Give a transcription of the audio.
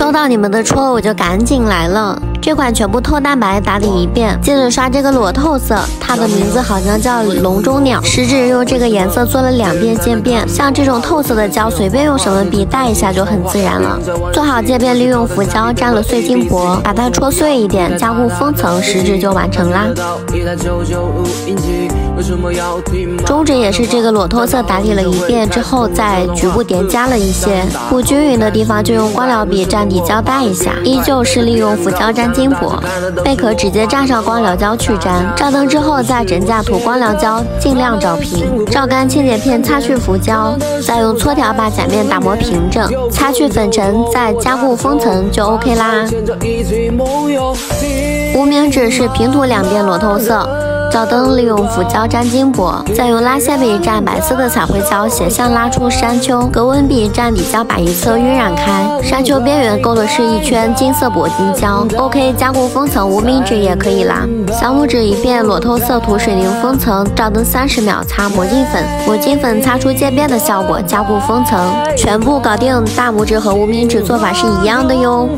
收到你们的戳，我就赶紧来了。这款全部透蛋白打理一遍，接着刷这个裸透色，它的名字好像叫笼中鸟。食指用这个颜色做了2遍渐变，像这种透色的胶，随便用什么笔带一下就很自然了。做好渐变，利用浮胶沾了碎金箔，把它戳碎一点，加固封层，食指就完成啦。中指也是这个裸透色打理了一遍之后，再局部叠加了一些，不均匀的地方就用光疗笔蘸底胶带一下，依旧是利用浮胶沾金箔，贝壳直接蘸上光疗胶去粘，照灯之后在枕架涂光疗胶，尽量找平，照干切洁片擦去浮胶，再用搓条把甲面打磨平整，擦去粉尘，再加固封层就 OK 啦。无名指是平涂2遍裸透色，照灯利用浮胶沾金箔，再用拉线笔蘸白色的彩绘胶斜向拉出山丘，格纹笔蘸底胶把一侧晕染开，山丘边缘勾的是一圈金色铂金胶 ，OK 加固封层，无名指也可以啦。小拇指1遍裸透色涂水凝封层，照灯30秒擦魔镜粉，魔镜粉擦出渐变的效果，加固封层，全部搞定。大拇指和无名指做法是一样的哟。